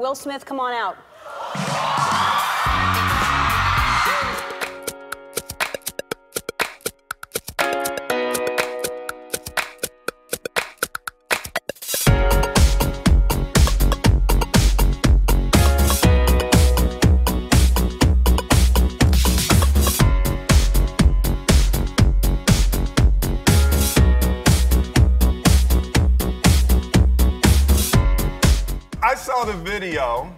Will Smith, come on out. I saw the video,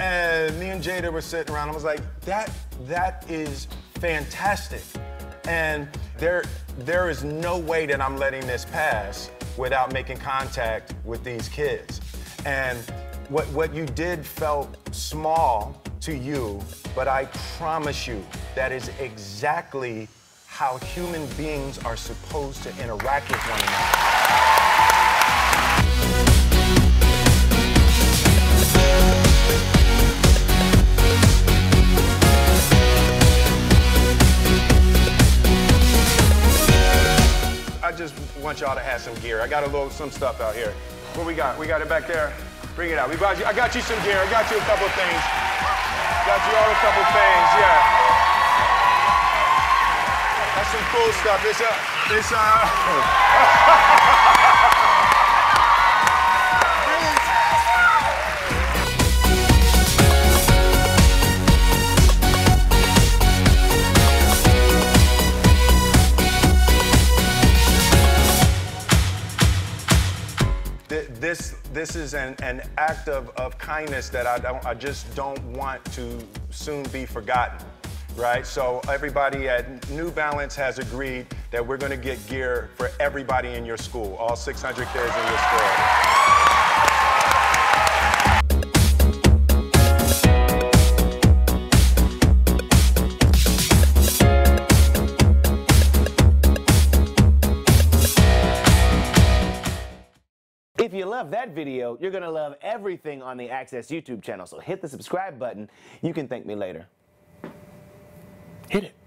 and me and Jada were sitting around. I was like, that is fantastic. And there is no way that I'm letting this pass without making contact with these kids. And what you did felt small to you, but I promise you that is exactly how human beings are supposed to interact with one another. I just want y'all to have some gear. I got a little, some stuff out here. What we got? We got it back there. Bring it out. We brought you, I got you some gear. I got you a couple things. Got you all a couple things, yeah. That's some cool stuff. This is an act of kindness that I just don't want to soon be forgotten, right? So everybody at New Balance has agreed that we're gonna get gear for everybody in your school, all 600 kids in your school. If you love that video, you're gonna love everything on the Access YouTube channel, so hit the subscribe button. You can thank me later. Hit it.